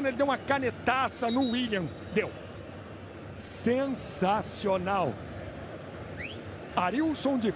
Mano, ele deu uma canetaça no William. Deu. Sensacional. Arilson de